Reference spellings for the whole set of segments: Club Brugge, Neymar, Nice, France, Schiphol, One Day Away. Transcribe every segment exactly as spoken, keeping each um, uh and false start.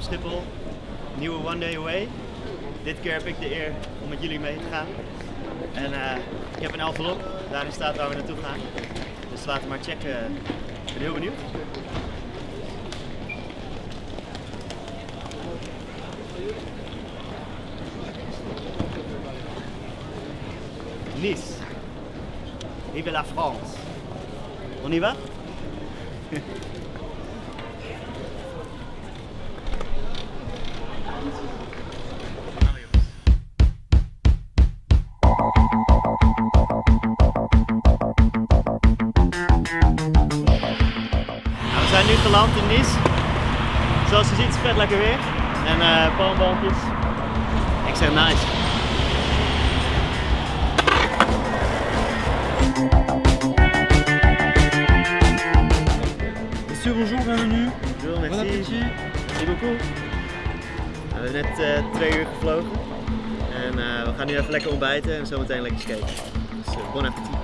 op Schiphol, nieuwe One Day Away. Dit keer heb ik de eer om met jullie mee te gaan. En uh, ik heb een envelop, daarin staat waar we naartoe gaan. Dus laten we maar checken, ik ben heel benieuwd. Nice, vive la France. On y va? We zijn nu geland in Nice. Zoals je ziet is het vet lekker weer. En uh, palmboompjes. Ik zeg nice. Monsieur, bonjour, bienvenue. Bonjour, merci. Bon appétit. Merci beaucoup. We hebben net uh, twee uur gevlogen. En uh, we gaan nu even lekker ontbijten en zometeen lekker skaten. Dus uh, bon appétit.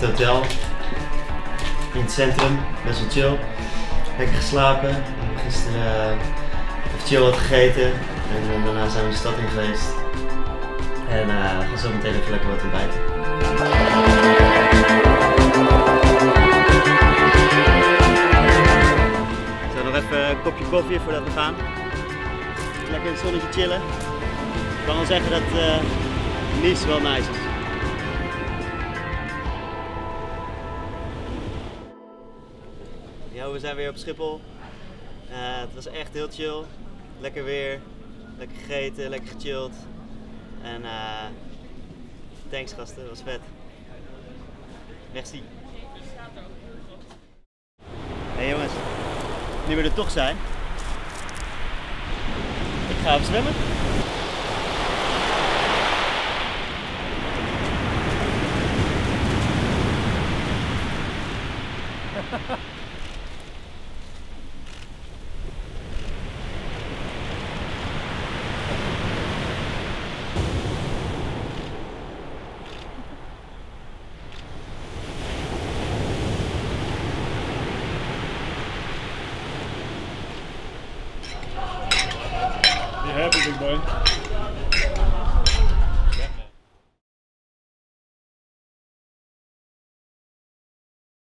Hotel, in het centrum, best wel chill. Lekker geslapen, gisteren uh, chill wat gegeten en uh, daarna zijn we de stad in geweest. En uh, we gaan zo meteen even lekker wat ontbijten. Zo, nog even een kopje koffie voordat we gaan. Lekker in het zonnetje chillen. Ik kan wel zeggen dat uh, Nice wel nice is. Yo, we zijn weer op Schiphol. Uh, het was echt heel chill. Lekker weer, lekker gegeten, lekker gechilled. En uh, thanks gasten, dat was vet. Merci. Hey jongens, nu we er toch zijn. Ik ga even zwemmen. happy, big boy.